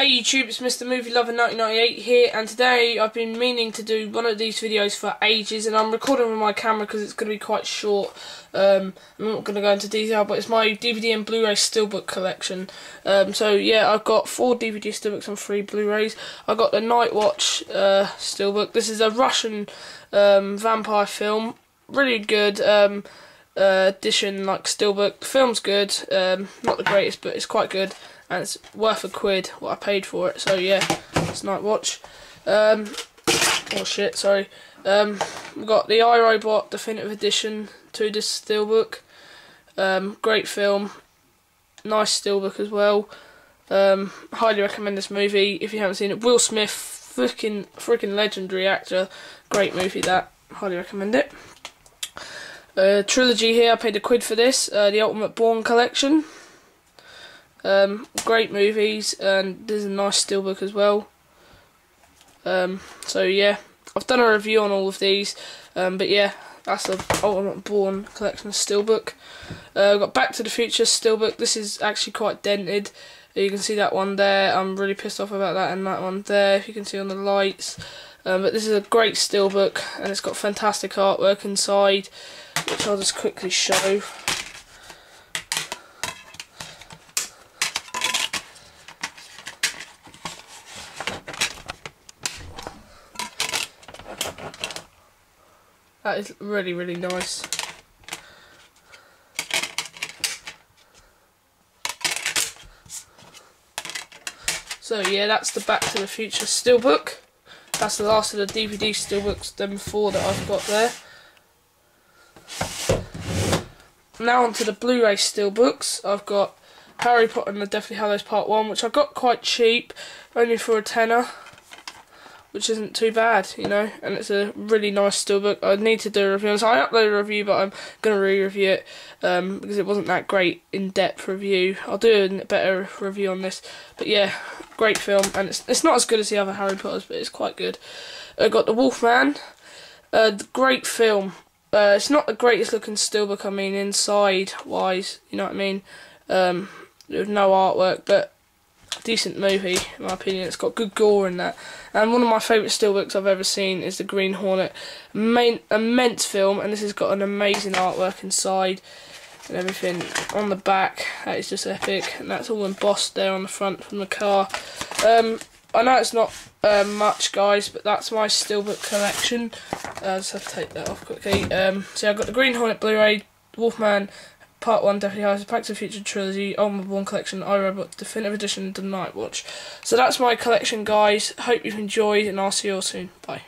Hey YouTube, it's MrMovielover1998 here, and today I've been meaning to do one of these videos for ages, and I'm recording with my camera because it's going to be quite short. I'm not going to go into detail, but it's my DVD and Blu-ray Steelbook collection. So yeah, I've got 4 DVD Steelbooks and 3 Blu-rays. I've got the Night Watch Steelbook. This is a Russian vampire film, really good. Edition like Steelbook. The film's good, not the greatest, but it's quite good, and it's worth a quid what I paid for it. So yeah, it's Night Watch. Oh shit, sorry. We've got the iRobot Definitive Edition to this Steelbook. Great film, nice Steelbook as well. Highly recommend this movie if you haven't seen it. Will Smith, freaking legendary actor. Great movie that. Highly recommend it. Trilogy here, I paid a quid for this, the Ultimate Bourne collection. Great movies, and there's a nice Steelbook as well. So yeah, I've done a review on all of these, but yeah, that's the Ultimate Bourne collection Steelbook. I've got Back to the Future Steelbook. This is actually quite dented. You can see that one there, I'm really pissed off about that, and that one there, if you can see on the lights. But this is a great Steelbook, and it's got fantastic artwork inside, which I'll just quickly show. That is really, really nice. So yeah, that's the Back to the Future Steelbook. That's the last of the DVD Steelbooks, them 4 that I've got there. Now onto the Blu-ray Steelbooks. I've got Harry Potter and the Deathly Hallows Part 1, which I got quite cheap, only for a £10, which isn't too bad, you know, and it's a really nice Steelbook. I need to do a review, so I uploaded a review, but I'm going to re-review it, because it wasn't that great in-depth review. I'll do a better review on this, but yeah, great film, and it's not as good as the other Harry Potters, but it's quite good. I've got the Wolfman, the great film. It's not the greatest looking Steelbook, I mean, inside wise, you know what I mean, with no artwork, but decent movie in my opinion. It's got good gore in that, and one of my favourite Steelbooks I've ever seen is the Green Hornet. Immense film, and this has got an amazing artwork inside and everything on the back. That is just epic, and that's all embossed there on the front from the car. I know it's not much, guys, but that's my Steelbook collection. I just have to take that off quickly. So I've got the Green Hornet Blu-ray, Wolfman Part 1, Deathly Hallows, Back to the Future Trilogy, Ultimate Bourne Collection, iRobot Definitive Edition, The Night Watch. So that's my collection, guys. Hope you've enjoyed, and I'll see you all soon. Bye.